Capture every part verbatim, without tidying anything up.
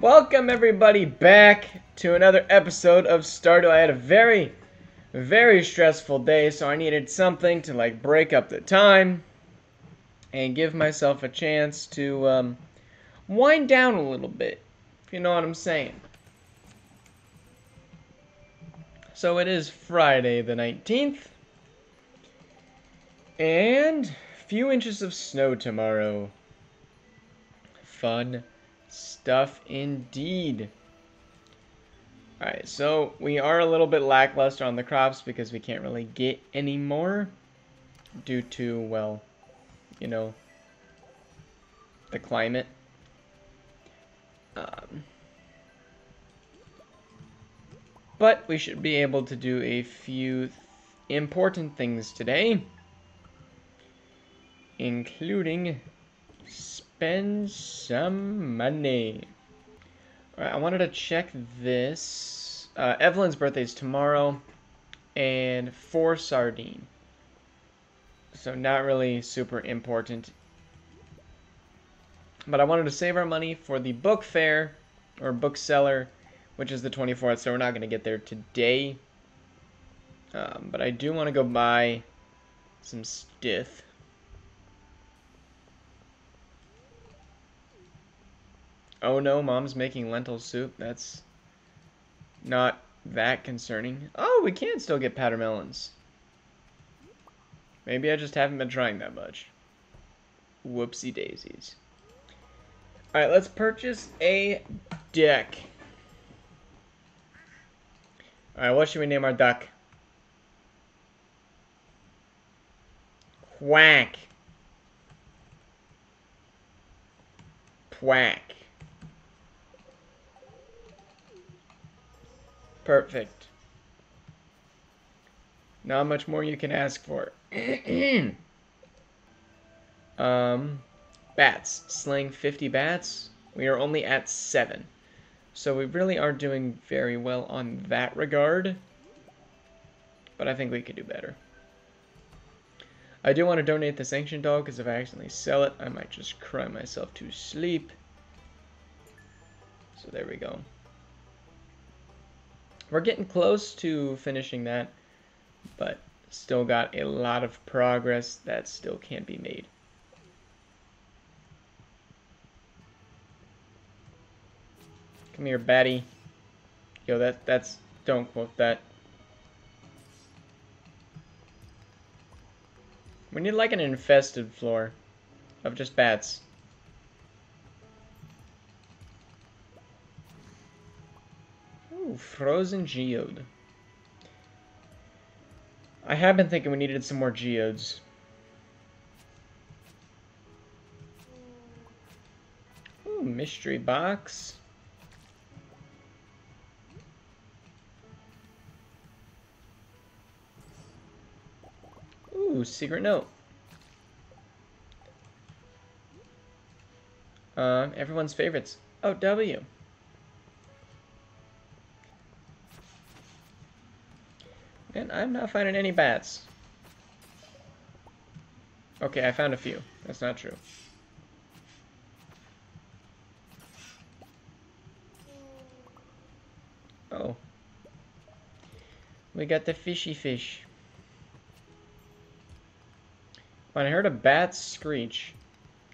Welcome everybody back to another episode of Stardew. I had a very, very stressful day, so I needed something to like break up the time and give myself a chance to um, wind down a little bit, if you know what I'm saying. So it is Friday the nineteenth, and a few inches of snow tomorrow. Fun stuff indeed. Alright, so we are a little bit lackluster on the crops because we can't really get any more due to, well, you know, the climate. Um, but we should be able to do a few th- important things today, including spend some money. Alright, I wanted to check this. Uh, Evelyn's birthday is tomorrow, and four sardine. So not really super important. But I wanted to save our money for the book fair, or bookseller, which is the twenty-fourth, so we're not going to get there today. Um, but I do want to go buy some stiff. Oh no, Mom's making lentil soup. That's not that concerning. Oh, we can still get patermelons. Maybe I just haven't been trying that much. Whoopsie daisies. Alright, let's purchase a deck. Alright, what should we name our duck? Quack. Quack. Perfect. Not much more you can ask for. um, bats. Slaying fifty bats. We are only at seven. So we really are doing very well on that regard. But I think we could do better. I do want to donate this ancient doll, because if I accidentally sell it, I might just cry myself to sleep. So there we go. We're getting close to finishing that, but still got a lot of progress that still can't be made. Come here, batty. Yo, that that's don't quote that. We need like an infested floor of just bats. Frozen geode. I have been thinking we needed some more geodes. Ooh, mystery box. Ooh, secret note. Uh, everyone's favorites. Oh, W. And I'm not finding any bats. Okay, I found a few. That's not true. Oh. We got the fishy fish. When I heard a bat screech,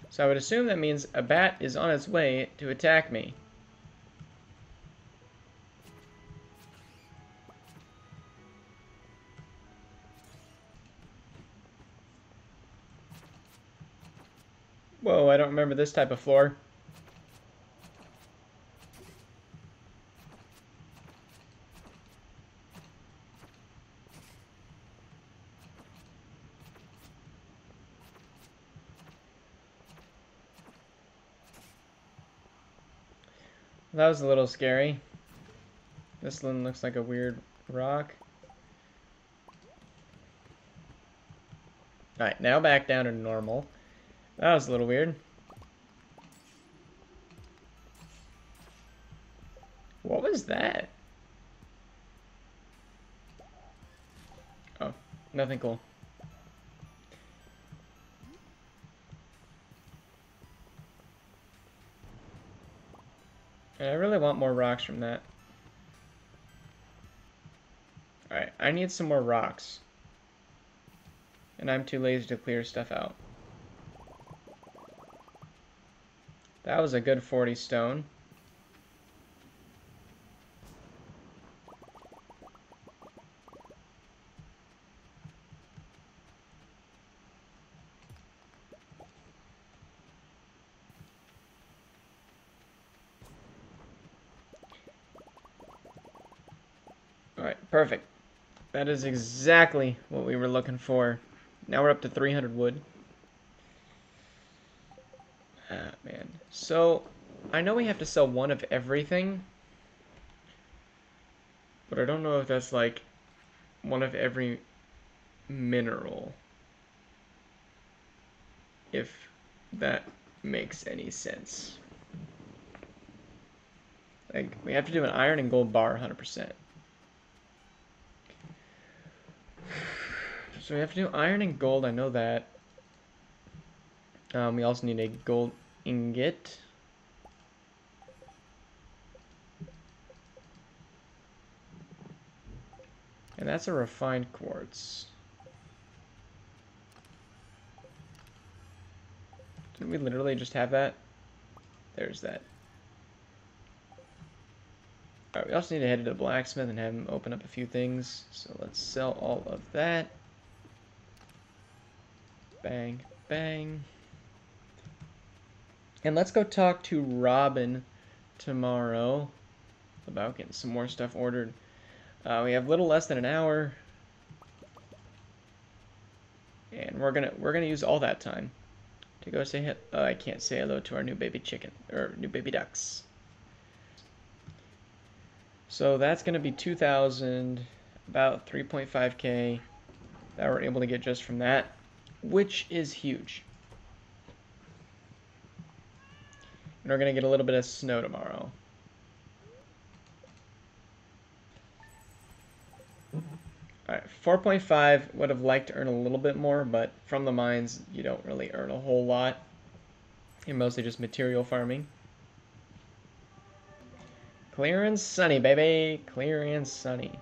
so I would assume that means a bat is on its way to attack me. Whoa, I don't remember this type of floor. That was a little scary. This one looks like a weird rock. Alright, now back down to normal. That was a little weird. What was that? Oh, nothing cool. I really want more rocks from that. Alright, I need some more rocks. And I'm too lazy to clear stuff out. That was a good forty stone. Alright, perfect. That is exactly what we were looking for. Now we're up to three hundred wood. Ah, man. So, I know we have to sell one of everything. But I don't know if that's like one of every mineral. If that makes any sense. Like, we have to do an iron and gold bar one hundred percent. So we have to do iron and gold, I know that. Um, we also need a gold ingot. And that's a refined quartz. Didn't we literally just have that? There's that. Alright, we also need to head to the blacksmith and have him open up a few things. So let's sell all of that. Bang, bang. And let's go talk to Robin tomorrow about getting some more stuff ordered. Uh, we have a little less than an hour. And we're gonna we're gonna use all that time to go say hello. Oh, I can't say hello to our new baby chicken or new baby ducks. So that's gonna be two thousand, about three point five K that we're able to get just from that, which is huge. And we're going to get a little bit of snow tomorrow. Alright, four point five, would have liked to earn a little bit more, but from the mines, you don't really earn a whole lot. You're mostly just material farming. Clear and sunny, baby! Clear and sunny.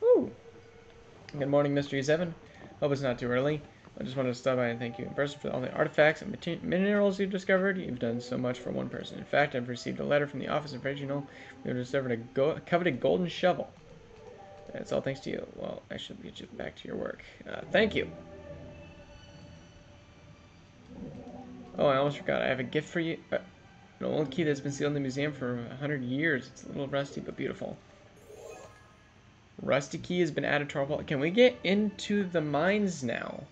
Woo! Good morning, Mystery seven. Hope it's not too early. I just wanted to stop by and thank you in person for all the artifacts and minerals you've discovered. You've done so much for one person. In fact, I've received a letter from the office of Reginald. We've discovered a go coveted golden shovel. That's all thanks to you. Well, I should get you back to your work. Uh, thank you. Oh, I almost forgot. I have a gift for you. Uh, an old key that's been sealed in the museum for a hundred years. It's a little rusty, but beautiful. Rusty key has been added to our wallet. Can we get into the mines now?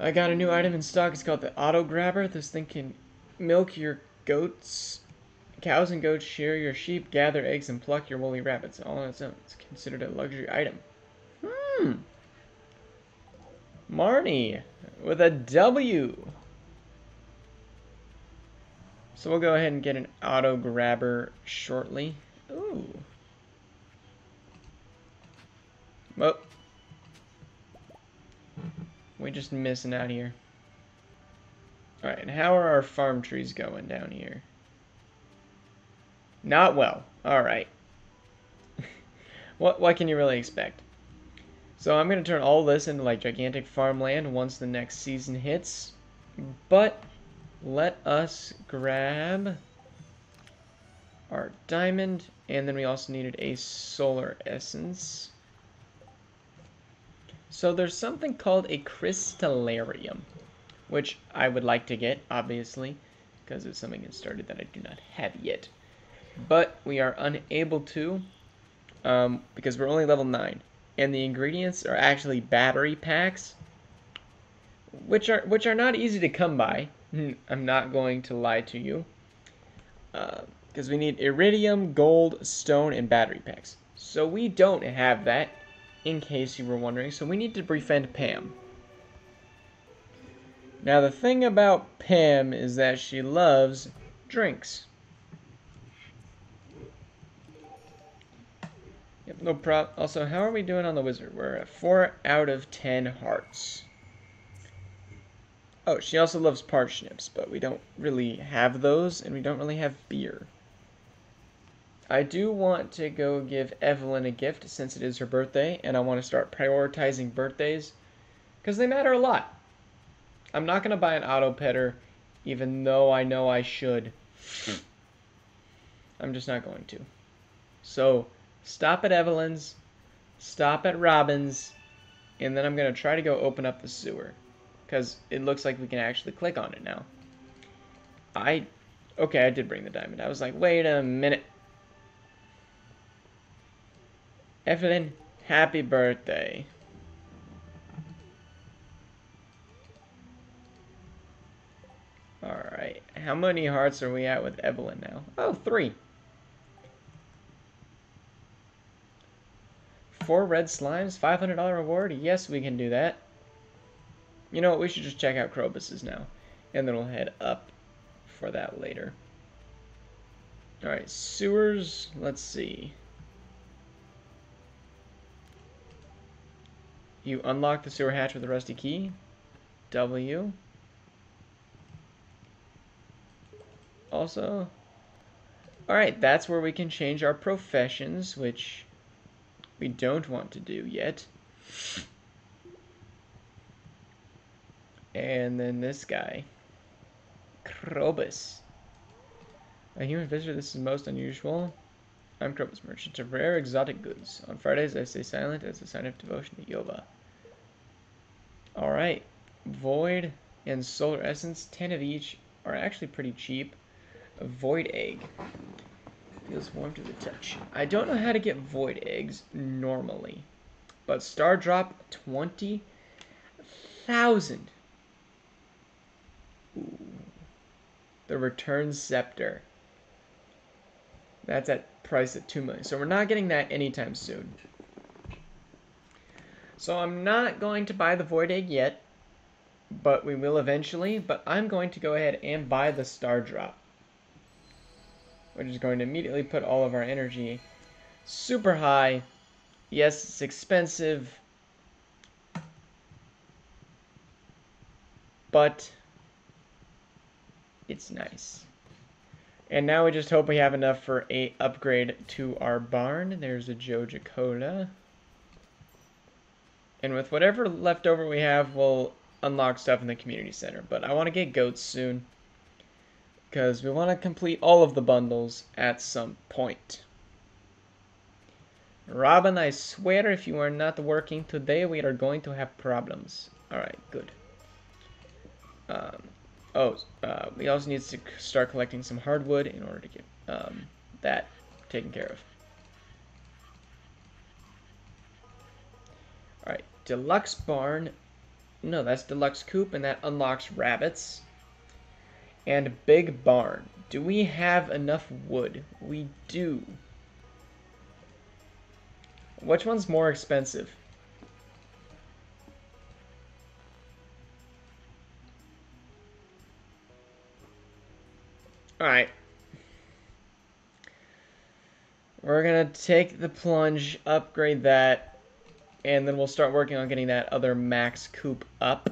I got a new item in stock. It's called the Auto Grabber. This thing can milk your goats, cows and goats, shear your sheep, gather eggs, and pluck your woolly rabbits all on its own. It's considered a luxury item. Hmm. Marnie with a W. So we'll go ahead and get an Auto Grabber shortly. Ooh. Well. We're just missing out here. Alright, and how are our farm trees going down here? Not well. Alright. what, what can you really expect? So I'm going to turn all this into like gigantic farmland once the next season hits. But let us grab our diamond. And then we also needed a solar essence. So there's something called a crystallarium, which I would like to get, obviously, because it's something that started that I do not have yet. But we are unable to, um, because we're only level nine. And the ingredients are actually battery packs, which are, which are not easy to come by. I'm not going to lie to you. Uh, because we need iridium, gold, stone, and battery packs. So we don't have that. In case you were wondering, so we need to befriend Pam. Now the thing about Pam is that she loves drinks. Yep, no problem. Also, how are we doing on the wizard? We're at four out of ten hearts. Oh, she also loves parsnips, but we don't really have those, and we don't really have beer. I do want to go give Evelyn a gift since it is her birthday, and I want to start prioritizing birthdays because they matter a lot. I'm not going to buy an auto petter, even though I know I should. I'm just not going to. So stop at Evelyn's, stop at Robin's, and then I'm going to try to go open up the sewer because it looks like we can actually click on it now. I, okay, I did bring the diamond. I was like, wait a minute. Evelyn, happy birthday. Alright, how many hearts are we at with Evelyn now? Oh, three. Four red slimes, five hundred dollar reward? Yes, we can do that. You know what, we should just check out Krobus's now. And then we'll head up for that later. Alright, sewers, let's see. You unlock the sewer hatch with a rusty key. W. Also, alright, that's where we can change our professions, which we don't want to do yet. And then this guy. Krobus. A human visitor, this is most unusual. I'm Krobus, merchant of rare exotic goods. On Fridays, I stay silent as a sign of devotion to Yoba. Alright, void and solar essence, ten of each, are actually pretty cheap. A void egg. Feels warm to the touch. I don't know how to get void eggs normally, but star drop twenty thousand. Ooh. The return scepter. That's at price at two million. So we're not getting that anytime soon. So I'm not going to buy the void egg yet, but we will eventually. But I'm going to go ahead and buy the star drop, which is going to immediately put all of our energy super high. Yes, it's expensive, but it's nice. And now we just hope we have enough for a upgrade to our barn. There's a Joja Cola. And with whatever leftover we have, we'll unlock stuff in the community center. But I want to get goats soon, because we want to complete all of the bundles at some point. Robin, I swear if you are not working today, we are going to have problems. Alright, good. Um... Oh, uh, we also need to start collecting some hardwood in order to get um, that taken care of. Alright, deluxe barn. No, that's deluxe coop, and that unlocks rabbits. And big barn. Do we have enough wood? We do. Which one's more expensive? Alright, we're going to take the plunge, upgrade that, and then we'll start working on getting that other max coop up.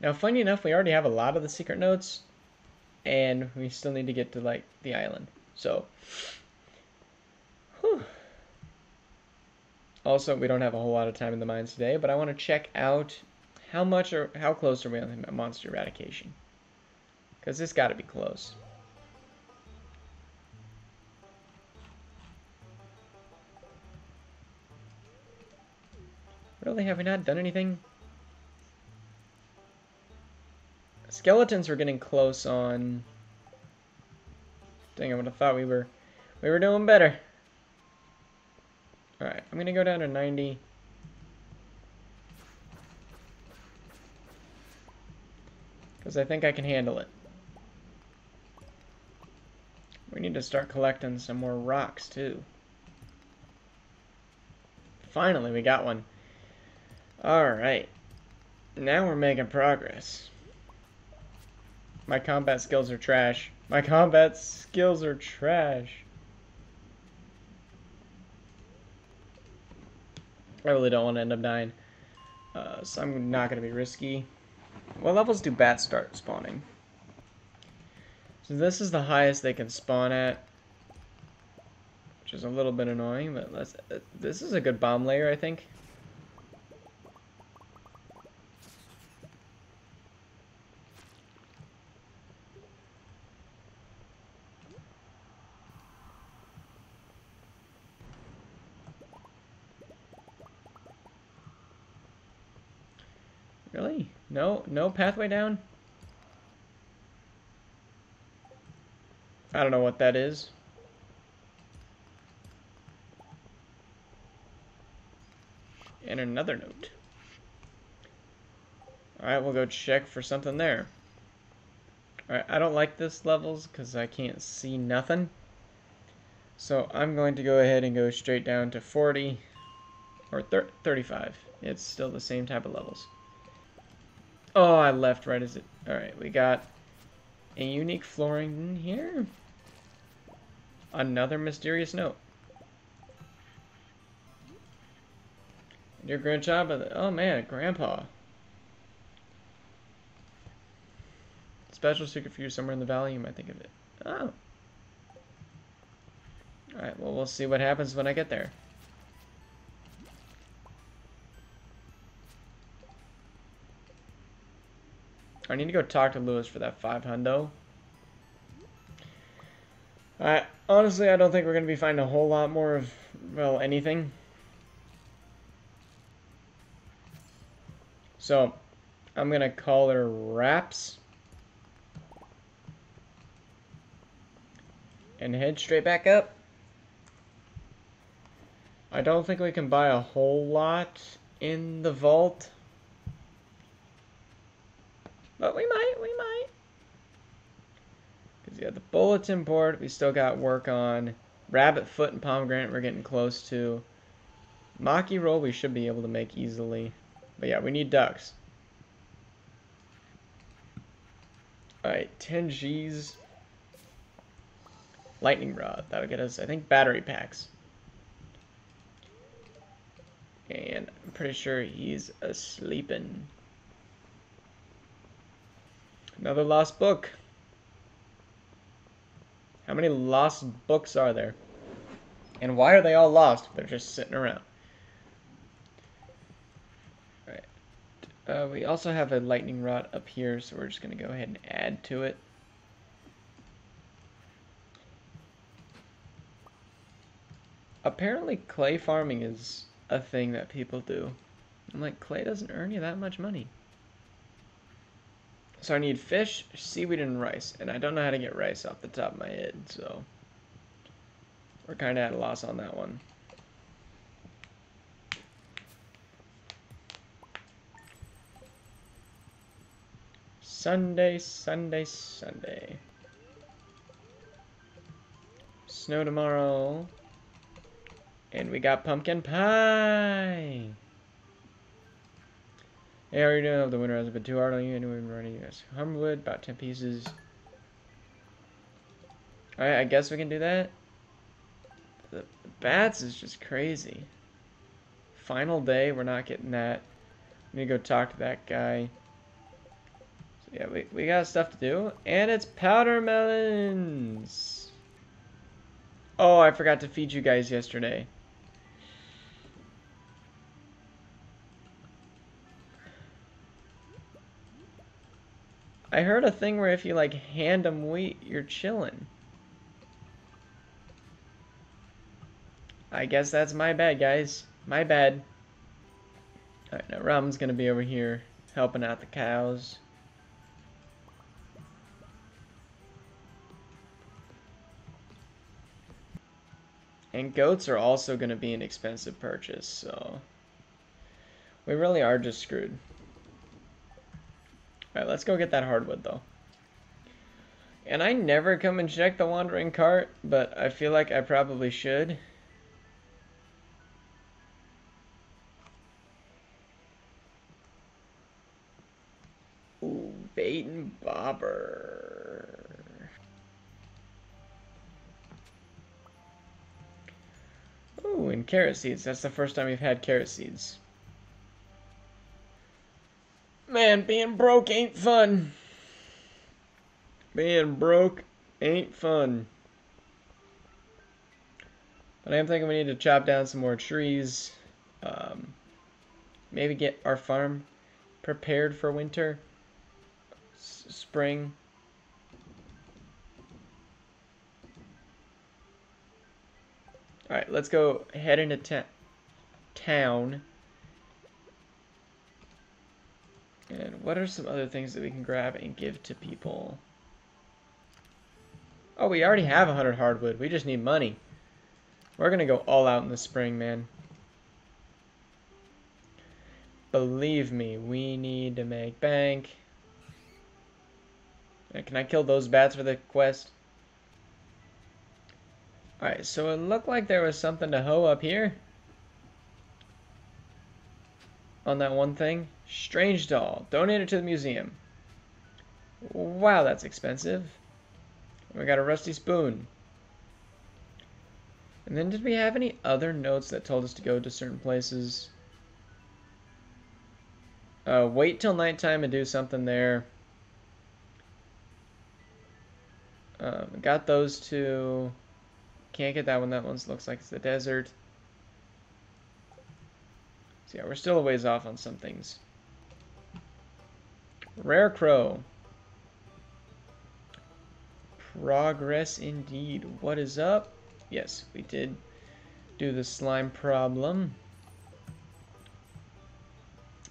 Now, funny enough, we already have a lot of the secret notes, and we still need to get to, like, the island. So, whew. Also, we don't have a whole lot of time in the mines today, but I want to check out how much or how close are we on the monster eradication. Because it's got to be close. Really, have we not done anything? Skeletons were getting close on. Dang, I would have thought we were, we were doing better. Alright, I'm going to go down to ninety. Because I think I can handle it. We need to start collecting some more rocks, too. Finally, we got one. Alright. Now we're making progress. My combat skills are trash. My combat skills are trash. I really don't want to end up dying. Uh, so I'm not going to be risky. What levels do bats start spawning? So this is the highest they can spawn at, which is a little bit annoying, but let's, uh, this is a good bomb layer, I think. Really? No, no pathway down? I don't know what that is. And another note. Alright, we'll go check for something there. Alright, I don't like this levels because I can't see nothing. So I'm going to go ahead and go straight down to forty or thirty-five. It's still the same type of levels. Oh, I left right as it. Alright, we got a unique flooring in here. Another mysterious note. Your grandchild, oh man, grandpa. Special secret for you somewhere in the valley, you might think of it. Oh. Alright, well, we'll see what happens when I get there. I need to go talk to Lewis for that five hundo. I, honestly, I don't think we're going to be finding a whole lot more of, well, anything. So, I'm going to call her Wraps. And head straight back up. I don't think we can buy a whole lot in the vault. But we might, we might. Because you have the bulletin board. We still got work on rabbit foot and pomegranate. We're getting close to maki roll. We should be able to make easily. But yeah, we need ducks. Alright, ten G's. Lightning rod. That'll get us, I think, battery packs. And I'm pretty sure he's asleepin'. Another lost book. How many lost books are there? And why are they all lost if they're just sitting around? Alright. Uh, we also have a lightning rod up here, so we're just going to go ahead and add to it. Apparently clay farming is a thing that people do. I'm like, clay doesn't earn you that much money. So I need fish, seaweed, and rice, and I don't know how to get rice off the top of my head, so we're kind of at a loss on that one. Sunday, Sunday, Sunday. Snow tomorrow. And we got pumpkin pie! Hey, how are you doing? I hope the winter hasn't been too hard on you. Anyway, we're running U S Humberwood, about ten pieces. Alright, I guess we can do that. The, the bats is just crazy. Final day, we're not getting that. I'm gonna go talk to that guy. So yeah, we, we got stuff to do. And it's powder melons! Oh, I forgot to feed you guys yesterday. I heard a thing where if you, like, hand them wheat, you're chillin'. I guess that's my bad, guys. My bad. Alright, now Robin's gonna be over here helping out the cows. And goats are also gonna be an expensive purchase, so... we really are just screwed. Alright, let's go get that hardwood, though. And I never come and check the wandering cart, but I feel like I probably should. Ooh, bait and bobber. Ooh, and carrot seeds. That's the first time we've had carrot seeds. Man, being broke ain't fun. Being broke ain't fun. But I am thinking we need to chop down some more trees. Um, maybe get our farm prepared for winter. S- spring. Alright, let's go head into ta- town. And what are some other things that we can grab and give to people? Oh, we already have one hundred hardwood. We just need money. We're going to go all out in the spring, man. Believe me, we need to make bank. Right, can I kill those bats for the quest? Alright, so it looked like there was something to hoe up here. On that one thing. Strange doll. Donated to the museum. Wow, that's expensive. We got a rusty spoon. And then did we have any other notes that told us to go to certain places? Uh, wait till nighttime and do something there. Um, got those two. Can't get that one. That one looks like it's the desert. So yeah, we're still a ways off on some things. Rare crow. Progress indeed. What is up? Yes, we did do the slime problem.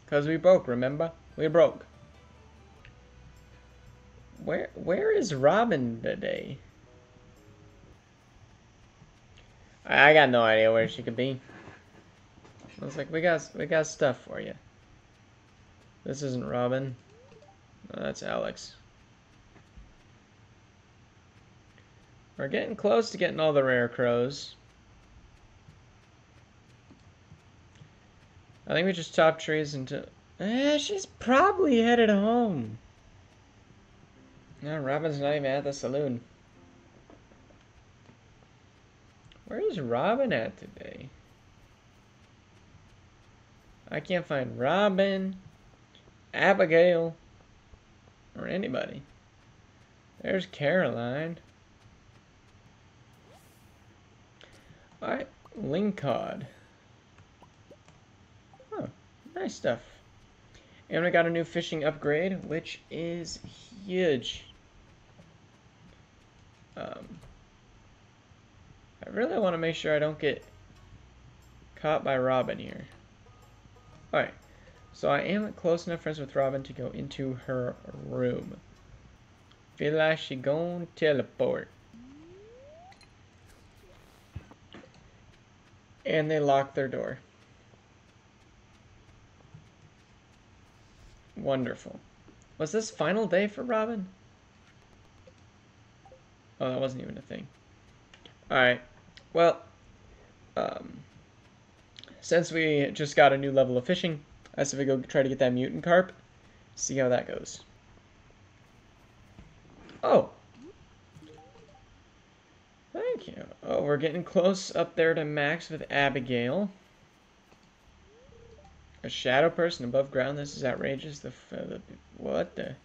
Because we broke, remember? We broke. Where, where is Robin today? I got no idea where she could be. I was like, we got, we got stuff for you. This isn't Robin. No, that's Alex. We're getting close to getting all the rare crows. I think we just chopped trees into... Eh, she's probably headed home. No, Robin's not even at the saloon. Where is Robin at today? I can't find Robin, Abigail, or anybody. There's Caroline. Alright, Lingcod. Oh, nice stuff. And we got a new fishing upgrade, which is huge. Um, I really want to make sure I don't get caught by Robin here. Alright, so I am close enough friends with Robin to go into her room. Feel like she gon' teleport. And they lock their door. Wonderful. Was this final day for Robin? Oh, that wasn't even a thing. Alright, well, um... since we just got a new level of fishing, I said we go try to get that mutant carp. See how that goes. Oh! Thank you. Oh, we're getting close up there to max with Abigail. A shadow person above ground. This is outrageous. The, uh, the what the?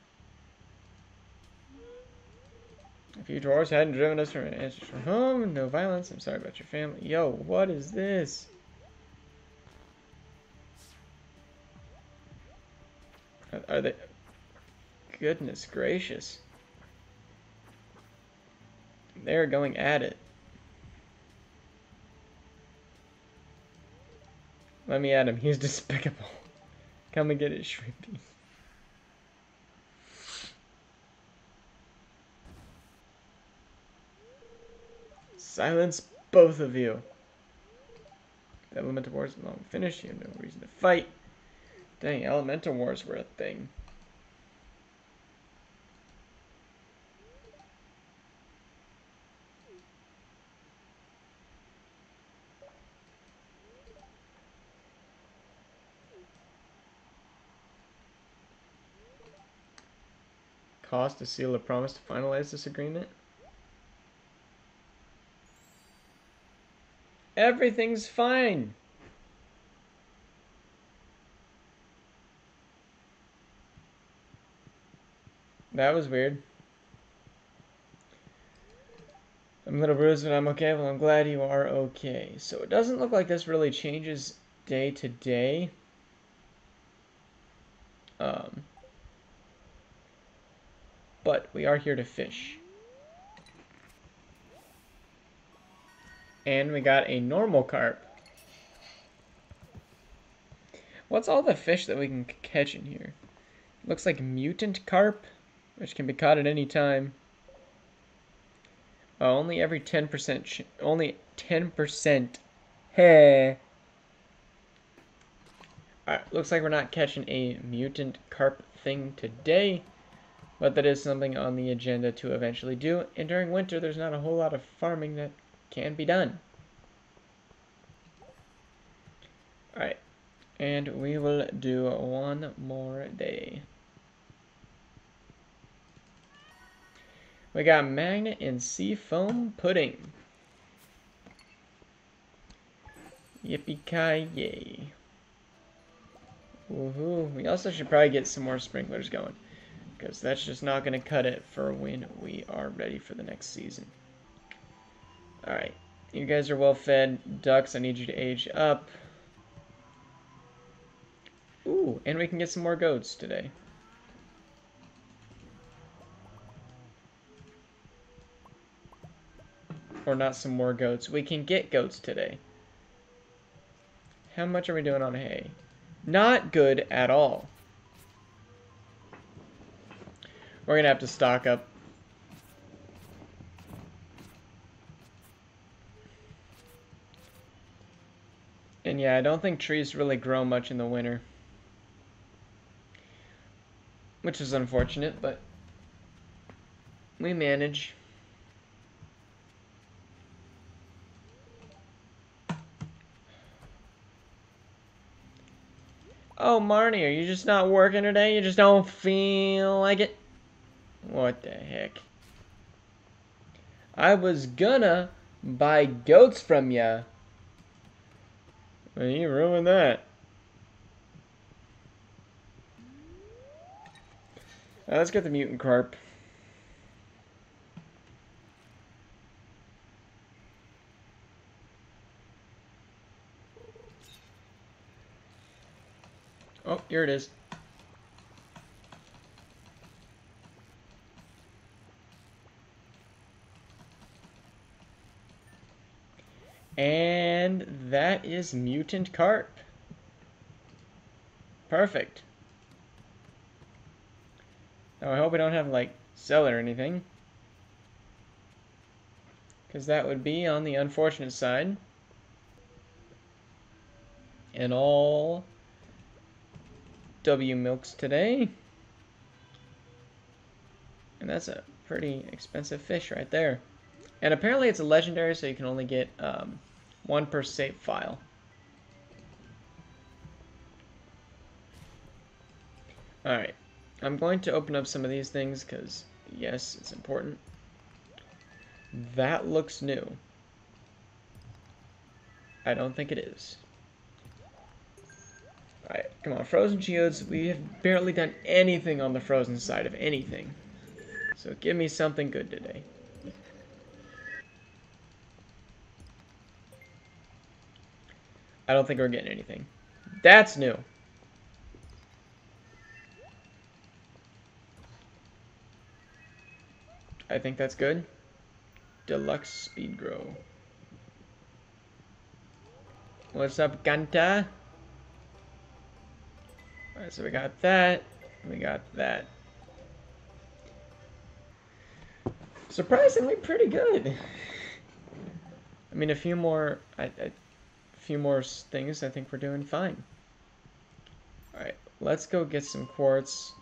A few dwarves hadn't driven us from an answer from home. No violence. I'm sorry about your family. Yo, what is this? Are they... Goodness gracious. They're going at it. Let me at him. He's despicable. Come and get it, Shrimpy. Silence both of you. The elemental wars are long finished. You have no reason to fight. Dang, elemental wars were a thing. Cost to seal a promise to finalize this agreement. Everything's fine. That was weird. I'm a little bruised, but I'm okay. Well, I'm glad you are okay. So it doesn't look like this really changes day to day. Um, but we are here to fish. And we got a normal carp. What's all the fish that we can catch in here? Looks like mutant carp, which can be caught at any time. Oh, only every ten percent. Ch only ten percent. Hey. Alright, looks like we're not catching a mutant carp thing today. But that is something on the agenda to eventually do. And during winter, there's not a whole lot of farming that can be done. Alright. And we will do one more day. We got magnet and sea foam pudding. Yippee-ki-yay. Woohoo. We also should probably get some more sprinklers going, because that's just not going to cut it for when we are ready for the next season. Alright. You guys are well fed. Ducks, I need you to age up. Ooh, and we can get some more goats today. Or not some more goats. We can get goats today. How much are we doing on hay? Not good at all. We're going to have to stock up. And yeah, I don't think trees really grow much in the winter. Which is unfortunate, but we manage. Oh, Marnie, are you just not working today? You just don't feel like it? What the heck? I was gonna buy goats from ya. Well, you ruined that. Now let's get the mutant carp. Oh, here it is. And that is mutant carp. Perfect. Now I hope we don't have, like, sell or anything, because that would be on the unfortunate side. And all W milks today. And that's a pretty expensive fish right there. And apparently it's a legendary, so you can only get um, one per save file. Alright, I'm going to open up some of these things because, yes, it's important. That looks new. I don't think it is. Alright, come on, frozen geodes. We have barely done anything on the frozen side of anything. So give me something good today. I don't think we're getting anything. That's new. I think that's good. Deluxe speed grow. What's up, Ganta? Alright, so we got that. We got that. Surprisingly pretty good. I mean, a few more... I, I, few more things, I think we're doing fine. Alright, let's go get some quartz.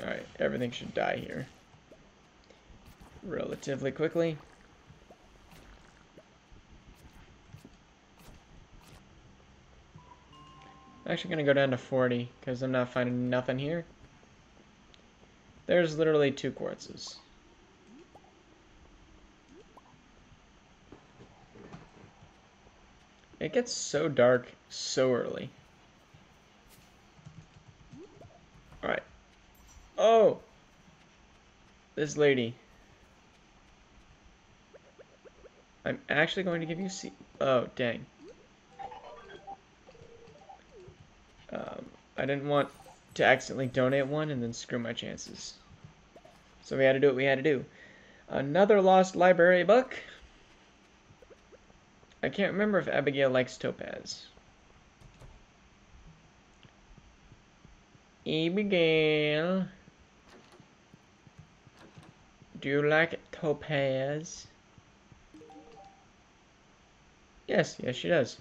Alright, everything should die here relatively quickly. I'm actually going to go down to forty because I'm not finding nothing here. There's literally two quartzes. It gets so dark so early. Alright. Oh! This lady. I'm actually going to give you C- Oh, dang. Um, I didn't want to accidentally donate one and then screw my chances. So we had to do what we had to do. Another lost library book. I can't remember if Abigail likes topaz. Abigail. Do you like topaz? Yes, yes she does.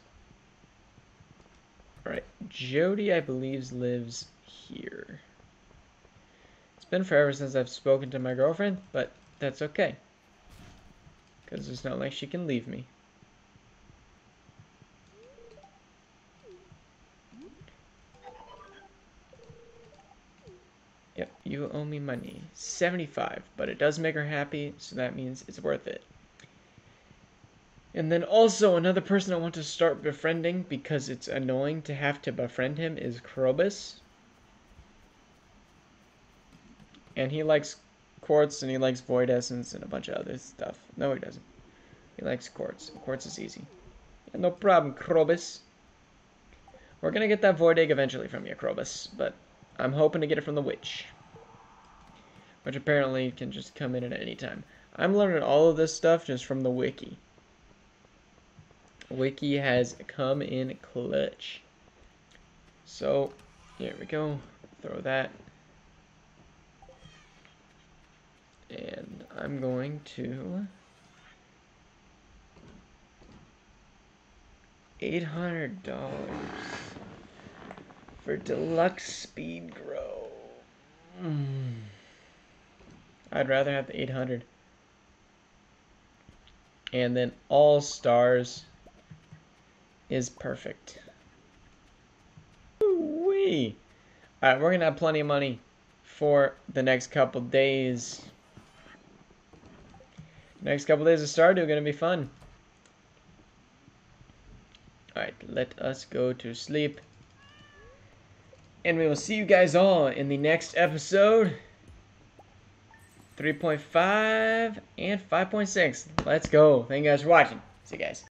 Alright, Jody, I believe, lives here. It's been forever since I've spoken to my girlfriend, but that's okay. Because it's not like she can leave me. Yep, you owe me money. seventy-five, but it does make her happy, so that means it's worth it. And then also another person I want to start befriending because it's annoying to have to befriend him is Krobus. And he likes quartz and he likes void essence and a bunch of other stuff. No, he doesn't. He likes quartz. Quartz is easy. Yeah, no problem, Krobus. We're going to get that void egg eventually from you, Krobus, but I'm hoping to get it from the witch, which apparently can just come in at any time. I'm learning all of this stuff just from the wiki. Wiki has come in clutch. So, here we go. Throw that. And I'm going to... eight hundred dollars for deluxe speed grow. Mm. I'd rather have the eight hundred. And then all stars is perfect. Woo-wee. All right, we're gonna have plenty of money for the next couple days. Next couple days of Stardew are gonna be fun. All right, let us go to sleep. And we will see you guys all in the next episode. three point five and five point six. Let's go. Thank you guys for watching. See you guys.